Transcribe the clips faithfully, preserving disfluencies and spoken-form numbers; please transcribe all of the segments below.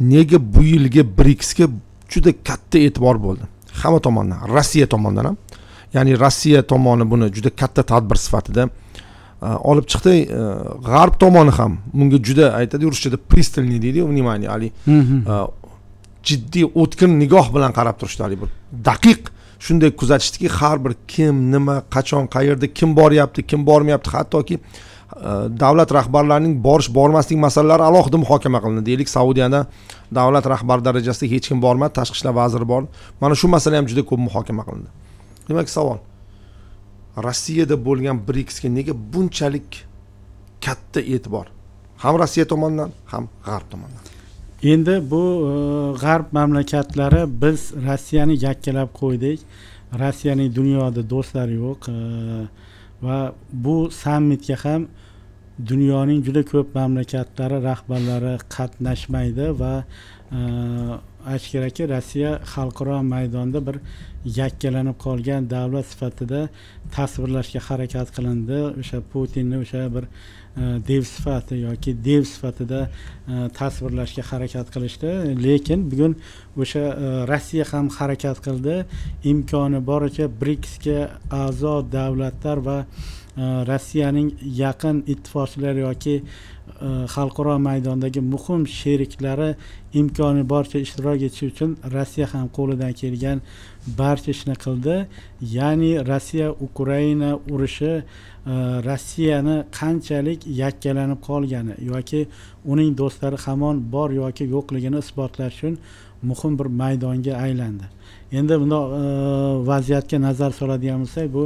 nega bu yilgi BRICSga juda katta e'tibor bo'ldi. Hamma tomondan, Rossiya tomonidan ham. Ya'ni Rossiya tomoni buni juda katta tadbir sifatida olib chiqdi. G'arb tomoni ham bunga juda aytadi, ruschada пристальный deydi, внимание, ali. Jiddiy o'tkir nigoh bilan qarab turishdi, bir daqiq shunday kuzatishdiki, har bir kim, nima, qachon, qayerda kim boryapti, kim bormayapti, hattoki davlat rahbarlarining borish bormaslik masalalari alohida muhokama qilindi. Deylik, Saudiyada davlat rahbari darajasida hech kim bormadi, tashqi ishlar vaziri bor. Mana shu masala ham juda ko'p muhokama qilindi. Demak, savol. Rossiyada bo'lgan BRICSga nega bunchalik katta e'tibor? Ham Rossiya tomonidan, ham G'arb tomonidan. Endi bu G'arb mamlakatlari biz Rossiyani yakkalab qo'ydik. Rossiyaning dunyoda do'stlari yo'q. Va bu sammitga ham dunyoning juda ko'p mamlakatlari rahbarlari qatnashmaydi va ashkaraki Rossiya xalqaro maydonda bir yakkalanib qolgan davlat sifatida tasvirlashga harakat qilindi. O'sha Putinni o'sha bir dev sifati yoki dev sifatida tasvirlashga harakat qilishdi. Lekin bugun o'sha Rossiya ham harakat qildi. Imkoni boricha BRICSga a'zo davlatlar va Rossiyaning yaqin ittifoqchilari yoki xalqaro maydondagi muhim sheriklari imkoni boricha ishtirok etishi uchun Rossiya ham qo'lidan kelgan barcha ishni qildi. Ya'ni Rossiya Ukraina urushi Rossiyani qanchalik yakkalanib qolgani yoki uning do'stlari hamon bor yoki yo'qligini isbotlash uchun muhim bir maydonga aylandi. Endi bunday vaziyatga nazar soladigan bo'lsak, bu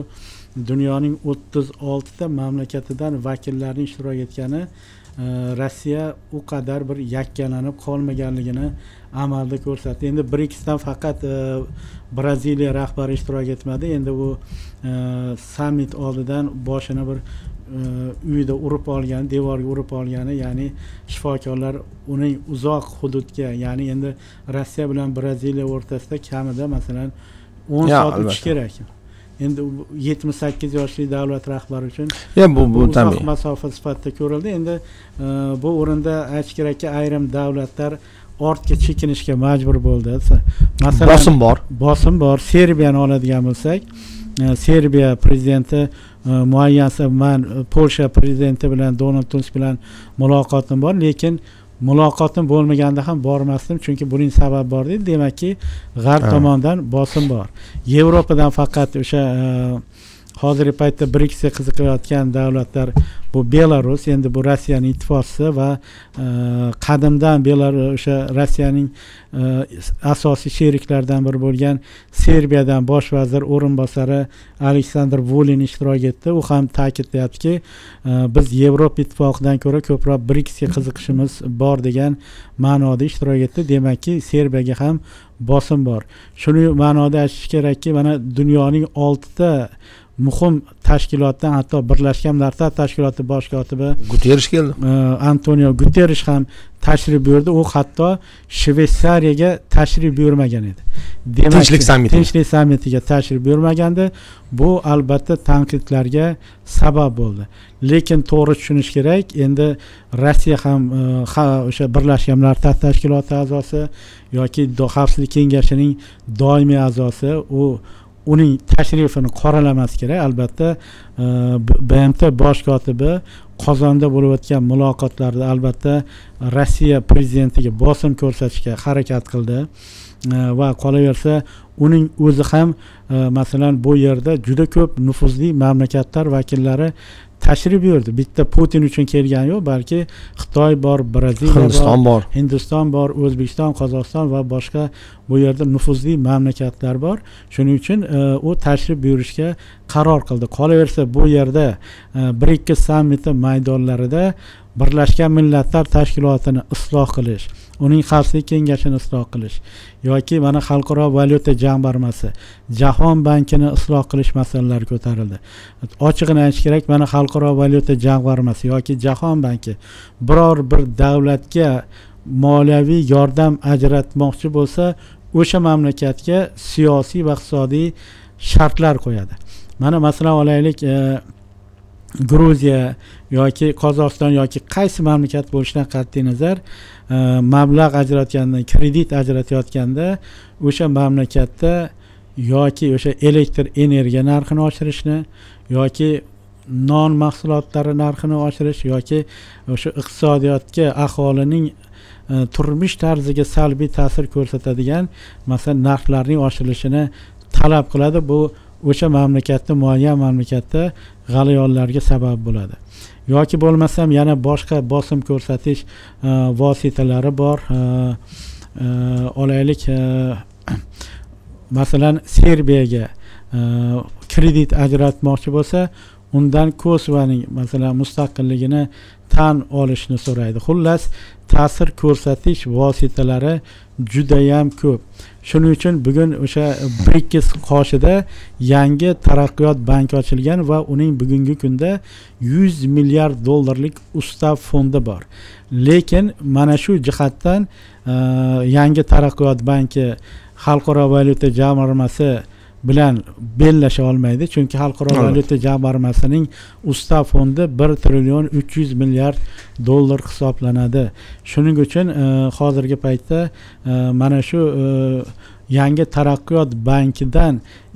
dunyoning o'ttiz olti ta mamlakatidan vakillarning ishtirok etgani Rossiya u kadar bir yakkalanib qolmaganligini amalda ko'rsatdi. Endi BRICSdan faqat Braziliya rahbari ishtirok etmadi. Endi u summit oldidan boshini bir uyda urib olgan, devorga urib olgani, ya'ni shifokorlar uning uzoq hududga, ya'ni endi Rossiya bilan Braziliya o'rtasida kamida masalan o'n soat o'tishi kerak. Endi yetmish sakkiz yoshli davlat rahbari uchun uzoq masofa sifatida ko'rildi. Endi bu o'rinda aytish kerakki, ayrim davlatlar ortga chekinishga majbur bo'ldi. Masalan, bosim bor. Bosim bor. Serbiyani oladigan bo'lsak, Serbiya prezidenti muayyan man Polsha prezidenti bilan Donald Tusk bilan muloqotim bor, lekin muloqotim bo'lmaganda ham bormasdim, chunki buning sababi bor deydi. Demakki, G'arb tomonidan bosim bor. Yevropadan faqat o'sha hozirgi paytda BRICSga qiziqayotgan davlatlar bu Belarus, endi bu Rossiyaning ittifoqchisi va qadimdan Belarus o'sha Rossiyaning asosiy sheriklaridan biri bo'lgan Serbiyadan bosh vazir o'rinbosari Aleksandr Volin ishtirok etdi. U ham ta'kidlayaptiki, biz Yevropa ittifoqidan ko'ra ko'proq BRICSga qiziqishimiz bor degan ma'noda ishtirok etdi. Demakki, Serbiyaga ham bosim bor. Shuni ma'noda aytish kerakki, mana dunyoning olti ta muhim tashkilotdan, hatto Birlashgan Millatlar Tashkiloti bosh kotibi Guterres keldi. Antonio Guterres ham tashrif buyurdi. U hatto Shveysariyaga tashrif buyurmagan edi. Demak, tinchlik sammiti. Tinchlik sammitiga tashrif buyurmaganda bu albatta tanqidlarga sabab bo'ldi. Lekin to'g'ri tushunish kerak, endi Rossiya ham o'sha Birlashgan Millatlar Tashkiloti a'zosi yoki Xavfsizlik kengashining doimiy a'zosi, u uning tashrifini qoralamas kerak. Albatta B M T bosh kotibi Qozonda bo'lib o'tgan muloqotlarda albatta Rossiya prezidentiga bosim ko'rsatishga harakat qildi va qolaversa uning o'zi ham masalan bu yerda juda ko'p nufuzli mamlakatlar vakillari tashrif buyurdi. Bitta Putin uchun kelgan yo'q, balki Xitoy bor, Braziliya Hindiston bor, Hindiston bor, O'zbekiston, Qozog'iston va boshqa bu yerda nufuzli mamlakatlar bor. Shuning uchun u tashrif buyurishga qaror qildi. Qolaversa bu yerda BRICS sammiti maydonlarida Birlashgan Millatlar Tashkilotini isloh qilish, uning Xavfsizlik kengashini isloh qilish yoki mana Xalqaro valyuta jamg'armasi, Jahon bankini isloh qilish masalalari ko'tarildi. Ochig'ini aytish kerak, mana Xalqaro valyuta jamg'armasi yoki Jahon banki biror bir davlatga moliyaviy yordam ajratmoqchi bo'lsa, o'sha mamlakatga siyosiy va iqtisodiy shartlar qo'yadi. Mana masalan olaylik, Gruziya yoki Qozog'iston yoki qaysi mamlakat bo'lishidan qat'iy nazar mablag' ajratayotganda, kredit ajratayotganda o'sha mamlakatda yoki o'sha elektr energiya narxini oshirishni yoki non mahsulotlari narxini oshirish yoki o'sha iqtisodiyotga aholining turmush tarziga salbiy ta'sir ko'rsatadigan masalan narxlarning oshirilishini talab qiladi. Bu o'sha mamlakatda muayyan mamlakatda g'alayonlarga sabab bo'ladi. Yoki bo'lmasam yana boshqa bosim ko'rsatish vositalari bor. Olaylik masalan Serbiyaga kredit ajratmoqchi bo'lsa, undan Kosovoning masalan mustaqilligini tan olishni so'raydi. Xullas, ta'sir ko'rsatish vositalari judayam ko'p. Shuning uchun bugun o'sha BRICS qoshida yangi taraqqiyot banki ochilgan va uning bugungi kunda yuz milliard dollarlik ustav fondi bor. Lekin mana shu jihatdan yangi taraqqiyot banki Xalqaro valyuta jamg'armasi bilan bellasha olmaydi, chunki Xalqaro valyuta jamg'armasining ustav fondi bir trillion uch yuz milliard dollar hisoblanadi. Shuning uchun hozirgi paytda mana shu yangi taraqqiyot bankidan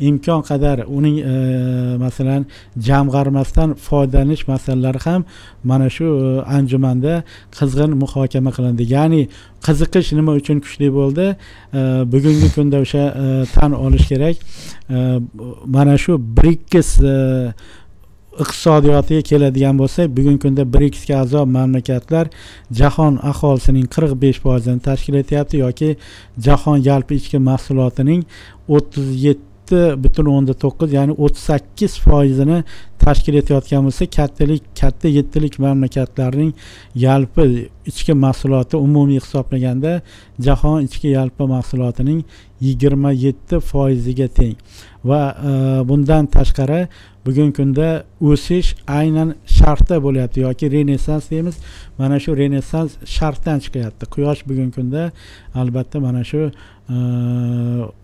imkon qadar uning e, masalan jamg'armasidan foydalanish masalalari ham mana shu e, anjumanda qizg'in muhokama qilindi. Ya'ni qiziqish nima uchun kuchli bo'ldi? E, bugungi kunda o'sha e, tan olish kerak. E, mana shu BRICS e, iqtisodiyotiga keladigan bo'lsak, bugungi kunda BRICS ga a'zo mamlakatlar jahon aholisining qirq besh foizini tashkil etyapti yoki jahon yalpi ichki mahsulotining o'ttiz yetti butun o'nda to'qqiz, ya'ni o'ttiz sakkiz foizini tashkil etayotgan bo'lsa, kattalik katta yettilik mamlakatlarning yalpi ichki mahsuloti umumiy hisoblaganda jahon ichki yalpi mahsulotining yigirma yetti foiziga teng. Va e, bundan tashqari bugungi kunda o'sish aynan sharqda bo'lyapti yoki renessans deymiz. Mana shu renessans sharqdan chiqyapti. Quyosh bugungi kunda albatta mana shu e,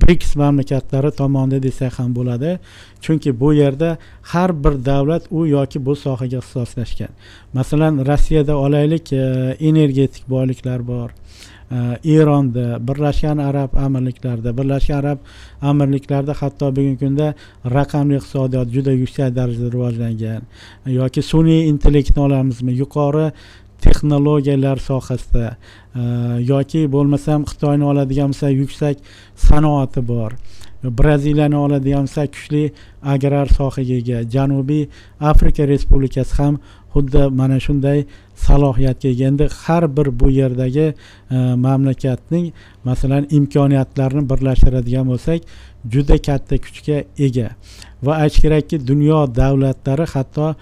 BRICS mamlakatlari tomonidan desak ham bo'ladi. Chunki bu yerda har bir davlat u yoki bu sohaga ixtisoslashgan. Masalan, Rossiyada olaylik e, energetik boyliklar bor. E, Eronda, Birlashgan Arab Amirliklarida, Birlashgan Arab Amirliklarida hatto bugungi kunda raqamli iqtisodiyot juda yuksak darajada rivojlangan. E, yoki sun'iy intellektni olamizmi? Yuqori texnologiyalar sohasida e, yoki bo'lmasam Xitoyni oladigan bo'lsa yuksak sanoati bor. Braziliyani oladigan bo'lsa kuchli agrar sohaga ega. Janubiy Afrika Respublikasi ham xuddi mana shunday salohiyatga ega. Endi har bir bu yerdagi e, mamlakatning masalan imkoniyatlarini birlashtiradigan bo'lsak juda katta kuchga ega. Va aytish kerakki, dunyo davlatlari hatto e,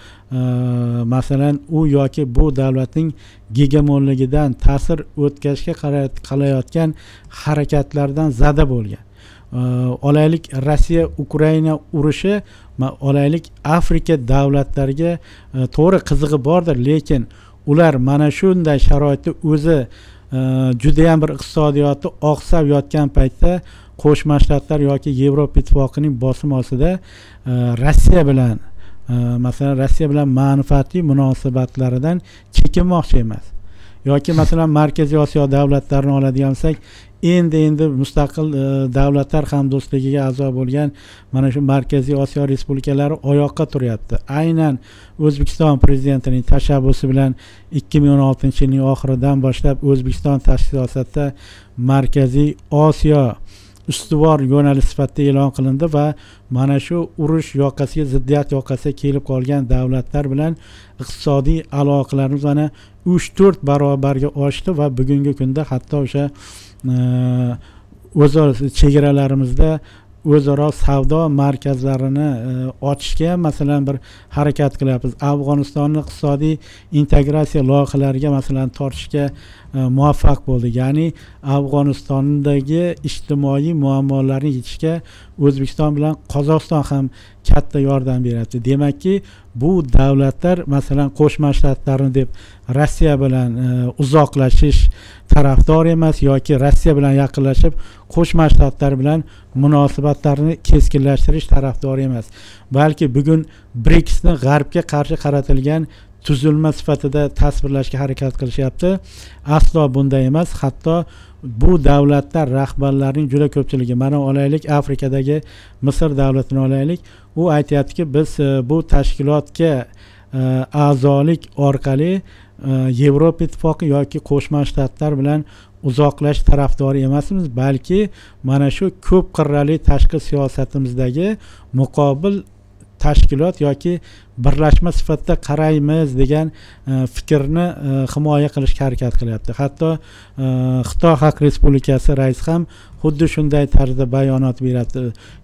masalan u yoki bu davlatning gegemonligidan ta'sir o'tkazishga qarayotgan harakatlardan zada bo'lgan. E, olaylik Rossiya Ukraina urushi olaylik Afrika davlatlariga e, to'g'ri qizig'i bordir, lekin ular mana shunday sharoitda o'zi e, judayam bir iqtisodiyoti oqsab yotgan paytda Qo'shma Shtatlar yoki Yevropa ittifoqining bosim ostida e, Rossiya bilan e, masalan Rossiya bilan manfaatli munosabatlaridan chekinmoqchi emas. Yoki masalan Markaziy Osiyo davlatlarini oladigan bo'lsak, endi-endi mustaqil e, davlatlar hamdo'stligiga a'zo bo'lgan mana shu Markaziy Osiyo respublikalari oyoqqa turyapti. Aynan O'zbekiston prezidentining tashabbusi bilan ikki ming o'n oltinchi yilning oxiridan boshlab O'zbekiston tashqi siyosatda Markaziy Osiyo ustuvor yo'nalish sifatida e'lon qilindi va mana shu urush yoqasiga, ziddiyat yoqasiga kelib qolgan davlatlar bilan iqtisodiy aloqalarimiz mana uch to'rt barobarga oshdi va bugungi kunda hatto o'sha o'zaro chegaralarimizda o'zaro savdo markazlarini ochishga masalan bir harakat qilyapmiz. Afg'onistonni iqtisodiy integratsiya loyihalariga masalan tortishga muvaffaq bo'ldi. Ya'ni Afg'onistondagi ijtimoiy muammolarni yechishga O'zbekiston bilan Qozog'iston ham katta yordam beradi. Demakki, bu davlatlar, masalan, Qo'shma Shtatlarni deb Rossiya bilan uzoqlashish tarafdor emas yoki Rossiya bilan yaqinlashib Qo'shma Shtatlar bilan munosabatlarni keskinlashtirish tarafdor emas. Balki bugun BRICS ni G'arbga qarshi qaratilgan tuzilma sifatida tasvirlashga harakat qilishyapti. Aslo bunday emas. Hatto bu davlatlar rahbarlarining juda ko'pchiligi, mana olaylik Afrikadagi Misr davlatini olaylik, u aytayaptiki, biz bu tashkilotga a'zolik orqali Yevropa ittifoqi yoki Qo'shma Shtatlar bilan uzoqlash tarafdori emasmiz, balki mana shu ko'p qirrali tashqi siyosatimizdagi muqobil tashkilot yoki birlashma sifatida qaraymiz degan e, fikrni e, himoya qilishga harakat qilyapti. Hatto e, Xitoy Xalq Respublikasi raisi ham xuddi shunday tarzda bayonot beradi.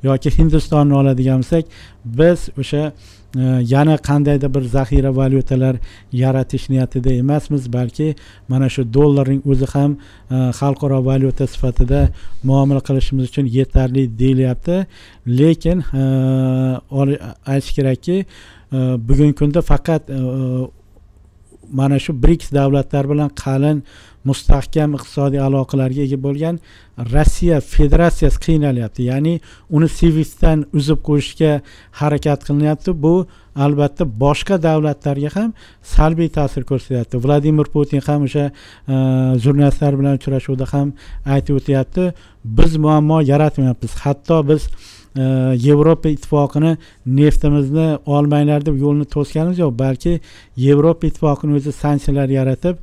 Yoki Hindistonni oladigan bo'lsak, biz o'sha e, yana qandaydir bir zaxira valyutalar yaratish niyatida emasmiz, balki mana shu dollarning o'zi ham xalqaro e, valyuta sifatida muomala qilishimiz uchun yetarli deyilyapti. Lekin e, aytish kerakki, bugungi kunda faqat mana shu BRICS davlatlar bilan qalin mustahkam iqtisodiy aloqalarga ega bo'lgan Rossiya Federatsiyasi qiynalyapti. Ya'ni uni SWIFTdan uzib qo'yishga harakat qilinyapti. Bu albatta boshqa davlatlarga ham salbiy ta'sir ko'rsatyapti. Vladimir Putin ham o'sha jurnalistlar bilan uchrashuvda ham aytib o'tyapti, biz muammo yaratmayapmiz. Hatto biz E, Yevropa ittifoqini neftimizni olmanglar deb yo'lni to'sganimiz yo'q, balki Yevropa ittifoqini o'zi sanksiyalar yaratib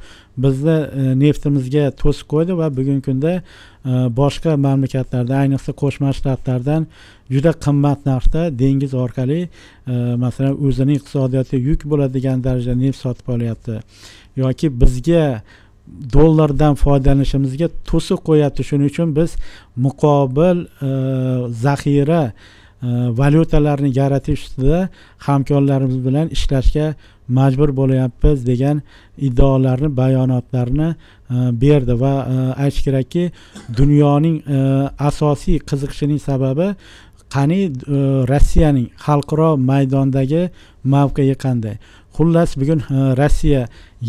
bizni e, neftimizga to'sib qo'ydi va bugungi kunda e, boshqa mamlakatlardan, ayniqsa Qo'shma Shtatlardan juda qimmat narxda dengiz orqali e, masalan o'zining iqtisodiyotiga yuk bo'ladigan darajada neft sotib olyapti yoki bizga dollardan foydalanishimizga to'siq qo'yapti. Shuning uchun biz muqobil e, zaxira e, valyutalarni yaratish ustida hamkorlarimiz bilan ishlashga majbur bo'lyapmiz degan iddaolarni, bayonotlarni berdi va aytish kerakki, dunyoning e, asosiy qiziqishining sababi qani e, Rossiyaning xalqaro maydondagi mavqeyi qanday. Xullas, bugun e, Rossiya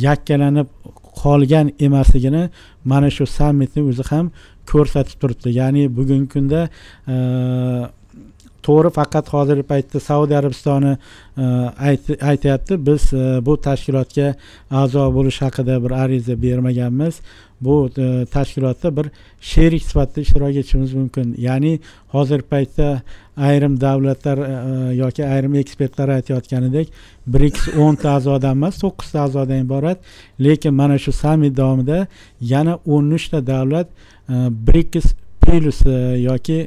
yakkalanib qolgan emasligini mana shu sammitni o'zi ham ko'rsatib turibdi. Ya'ni bugungi kunda e, to'g'ri, faqat hozirgi paytda Saudiya Arabistoni e, aytyapti, biz e, bu tashkilotga a'zo bo'lish haqida bir ariza bermaganmiz. Bu e, tashkilotda bir sherik sifatida ishtirok etishimiz mumkin. Ya'ni hozirgi paytda ayrim davlatlar e, yoki ayrim ekspertlar aytayotganidek, BRICS o'n ta a'zodan emas, to'qqiz ta a'zodan iborat. Lekin mana shu sammit davomida yana o'n uch ta davlat e, BRICS plus e, yoki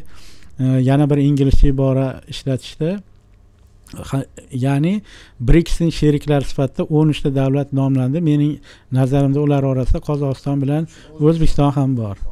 yana bir inglizcha ibora ishlatishdi. Ya'ni BRICSning sheriklari sifatida o'n uch ta davlat nomlandi. Mening nazarimda ular orasida Qozog'iston bilan O'zbekiston ham bor.